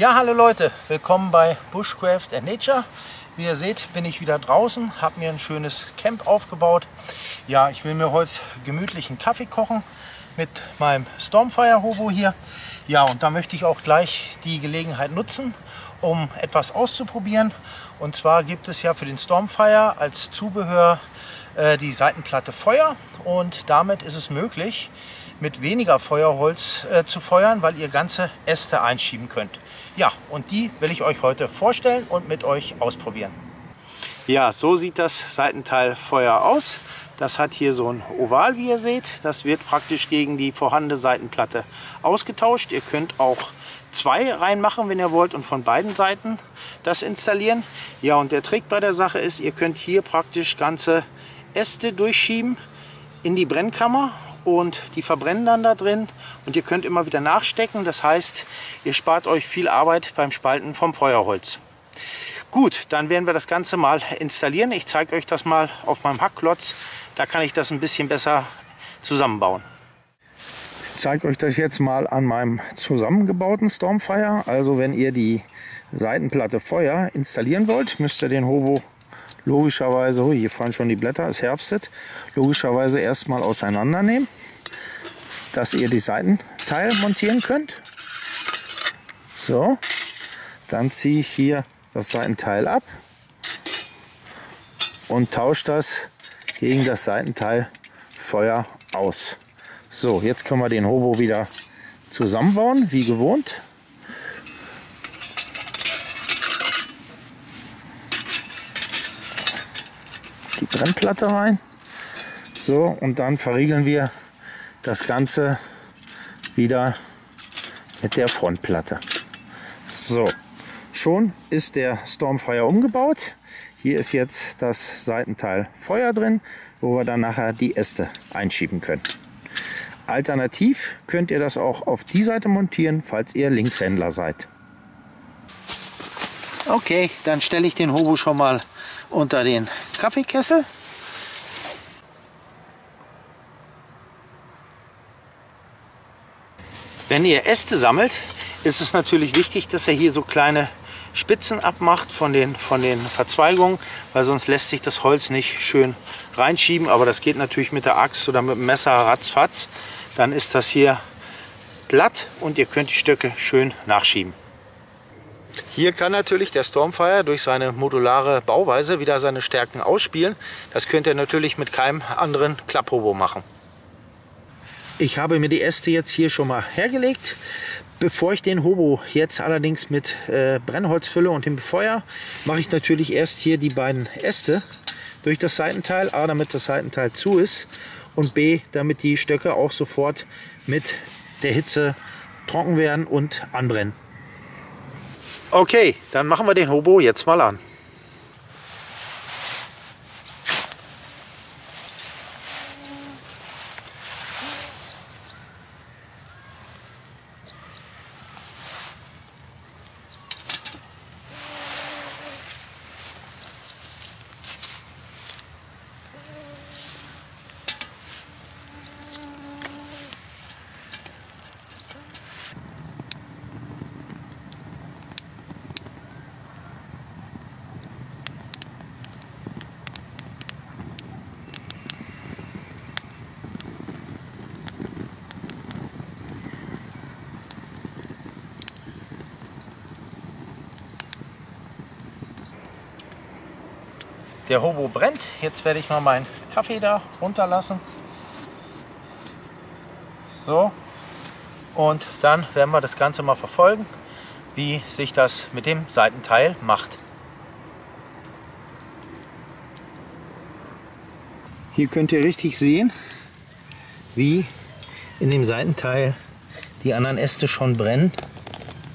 Ja, hallo Leute, willkommen bei Bushcraft and Nature. Wie ihr seht, bin ich wieder draußen, habe mir ein schönes Camp aufgebaut. Ja, ich will mir heute gemütlichen Kaffee kochen mit meinem Stormfire Hobo hier. Ja, und da möchte ich auch gleich die Gelegenheit nutzen, um etwas auszuprobieren. Und zwar gibt es ja für den Stormfire als Zubehör die Seitenplatte Feuer, und damit ist es möglich, mit weniger Feuerholz zu feuern, weil ihr ganze Äste einschieben könnt. Ja, und die will ich euch heute vorstellen und mit euch ausprobieren. Ja, so sieht das Seitenteil Feuer aus. Das hat hier so ein Oval, wie ihr seht. Das wird praktisch gegen die vorhandene Seitenplatte ausgetauscht. Ihr könnt auch zwei reinmachen, wenn ihr wollt, und von beiden Seiten das installieren. Ja, und der Trick bei der Sache ist, ihr könnt hier praktisch ganze Äste durchschieben in die Brennkammer, und die verbrennen dann da drin, und ihr könnt immer wieder nachstecken. Das heißt, ihr spart euch viel Arbeit beim Spalten vom Feuerholz. Gut, dann werden wir das Ganze mal installieren. Ich zeige euch das mal auf meinem Hackklotz, da kann ich das ein bisschen besser zusammenbauen. Ich zeige euch das jetzt mal an meinem zusammengebauten Stormfire. Also wenn ihr die Seitenplatte Feuer installieren wollt, müsst ihr den Hobo logischerweise, oh, hier fallen schon die Blätter, es herbstet, logischerweise erstmal auseinandernehmen, dass ihr die Seitenteile montieren könnt. So, dann ziehe ich hier das Seitenteil ab und tausche das gegen das Seitenteil Feuer aus. So, jetzt können wir den Hobo wieder zusammenbauen, wie gewohnt. Die Brennplatte rein, so, und dann verriegeln wir das Ganze wieder mit der Frontplatte. So, schon ist der Stormfire umgebaut. Hier ist jetzt das Seitenteil Feuer drin, wo wir dann nachher die Äste einschieben können. Alternativ könnt ihr das auch auf die Seite montieren, falls ihr Linkshändler seid. Okay, dann stelle ich den Hobo schon mal unter den Kaffeekessel. Wenn ihr Äste sammelt, ist es natürlich wichtig, dass ihr hier so kleine Spitzen abmacht von den Verzweigungen, weil sonst lässt sich das Holz nicht schön reinschieben. Aber das geht natürlich mit der Axt oder mit dem Messer ratzfatz. Dann ist das hier glatt und ihr könnt die Stöcke schön nachschieben. Hier kann natürlich der Stormfire durch seine modulare Bauweise wieder seine Stärken ausspielen. Das könnt ihr natürlich mit keinem anderen Klapphobo machen. Ich habe mir die Äste jetzt hier schon mal hergelegt. Bevor ich den Hobo jetzt allerdings mit Brennholz fülle und dem Feuer, mache ich natürlich erst hier die beiden Äste durch das Seitenteil. A, damit das Seitenteil zu ist, und B, damit die Stöcke auch sofort mit der Hitze trocken werden und anbrennen. Okay, dann machen wir den Hobo jetzt mal an. Der Hobo brennt. Jetzt werde ich mal meinen Kaffee da runterlassen. So. Und dann werden wir das Ganze mal verfolgen, wie sich das mit dem Seitenteil macht. Hier könnt ihr richtig sehen, wie in dem Seitenteil die anderen Äste schon brennen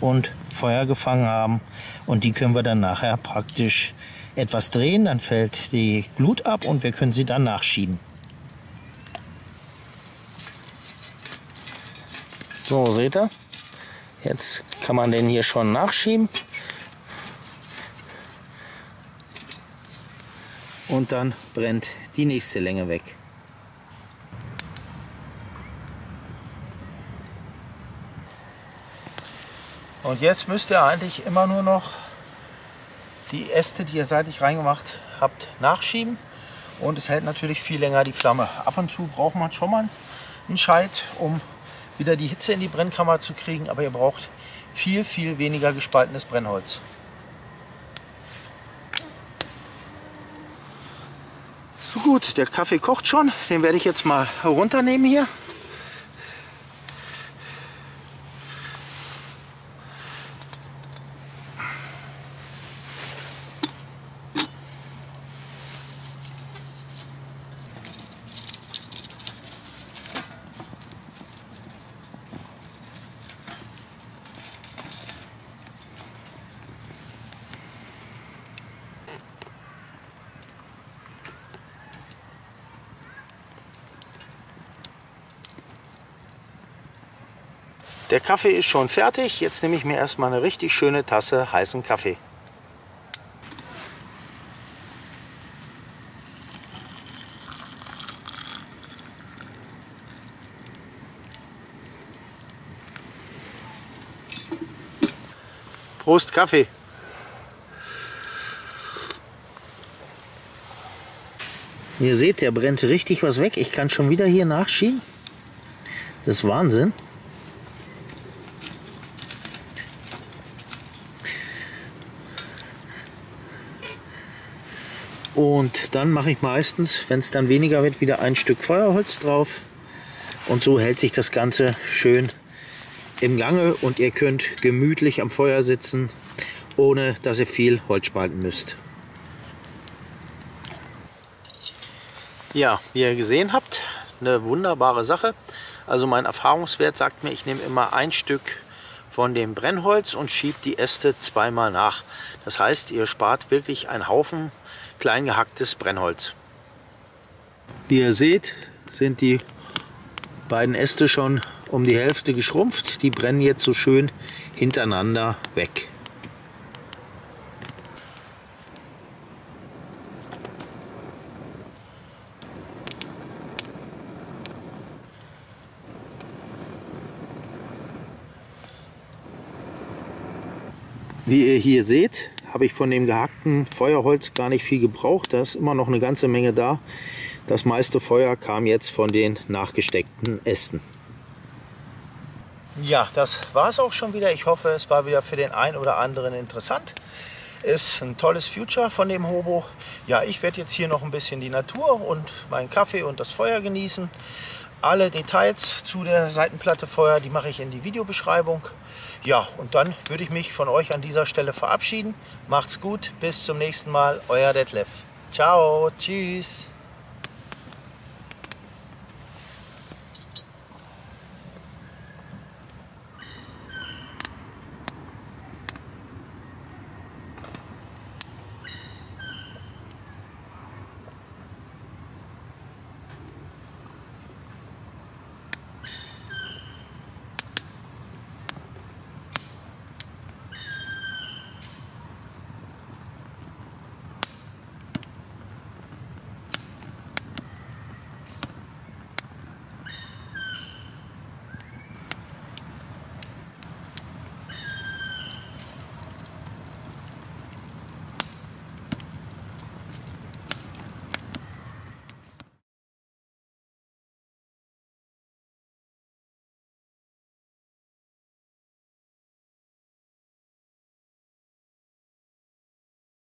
und Feuer gefangen haben. Und die können wir dann nachher praktisch etwas drehen, dann fällt die Glut ab und wir können sie dann nachschieben. So, seht ihr? Jetzt kann man den hier schon nachschieben. Und dann brennt die nächste Länge weg. Und jetzt müsst ihr eigentlich immer nur noch die Äste, die ihr seitlich reingemacht habt, nachschieben. Und es hält natürlich viel länger die Flamme. Ab und zu braucht man schon mal einen Scheit, um wieder die Hitze in die Brennkammer zu kriegen. Aber ihr braucht viel, viel weniger gespaltenes Brennholz. So gut, der Kaffee kocht schon. Den werde ich jetzt mal runternehmen hier. Der Kaffee ist schon fertig. Jetzt nehme ich mir erstmal eine richtig schöne Tasse heißen Kaffee. Prost Kaffee! Ihr seht, der brennt richtig was weg. Ich kann schon wieder hier nachschieben. Das ist Wahnsinn. Und dann mache ich meistens, wenn es dann weniger wird, wieder ein Stück Feuerholz drauf. Und so hält sich das Ganze schön im Gange und ihr könnt gemütlich am Feuer sitzen, ohne dass ihr viel Holz spalten müsst. Ja, wie ihr gesehen habt, eine wunderbare Sache. Also mein Erfahrungswert sagt mir, ich nehme immer ein Stück von dem Brennholz und schiebt die Äste zweimal nach. Das heißt, ihr spart wirklich einen Haufen klein gehacktes Brennholz. Wie ihr seht, sind die beiden Äste schon um die Hälfte geschrumpft. Die brennen jetzt so schön hintereinander weg. Wie ihr hier seht, habe ich von dem gehackten Feuerholz gar nicht viel gebraucht. Da ist immer noch eine ganze Menge da. Das meiste Feuer kam jetzt von den nachgesteckten Ästen. Ja, das war es auch schon wieder. Ich hoffe, es war wieder für den einen oder anderen interessant. Ist ein tolles Future von dem Hobo. Ja, ich werde jetzt hier noch ein bisschen die Natur und meinen Kaffee und das Feuer genießen. Alle Details zu der Seitenplatte Feuer, die mache ich in die Videobeschreibung. Ja, und dann würde ich mich von euch an dieser Stelle verabschieden. Macht's gut, bis zum nächsten Mal, euer Detlef. Ciao, tschüss.